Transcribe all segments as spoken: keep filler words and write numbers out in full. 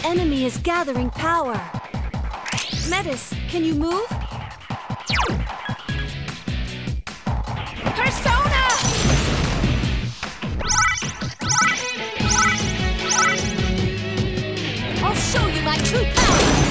The enemy is gathering power. Metis, can you move? Persona! I'll show you my true power!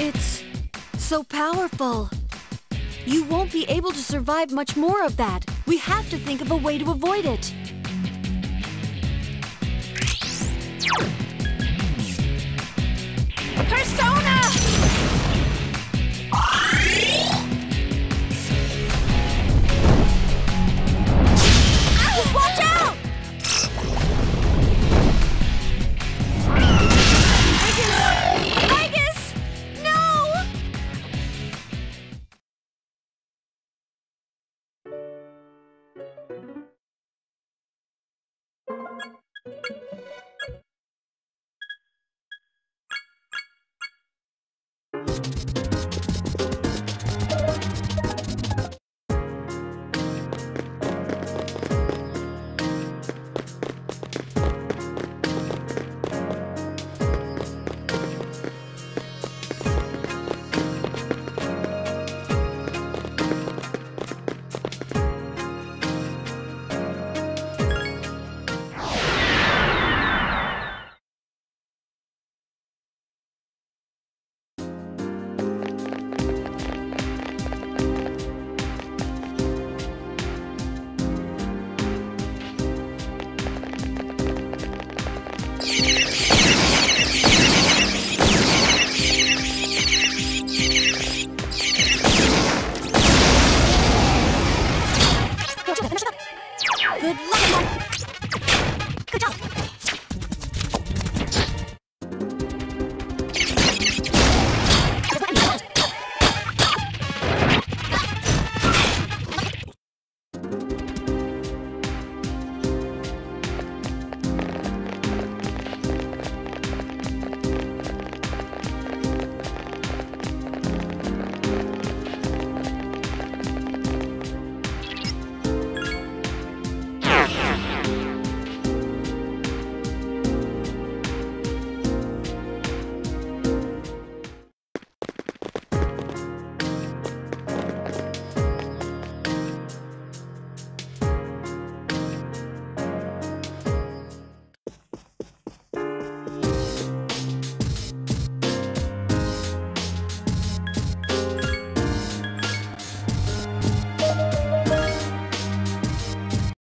It's so powerful. You won't be able to survive much more of that. We have to think of a way to avoid it.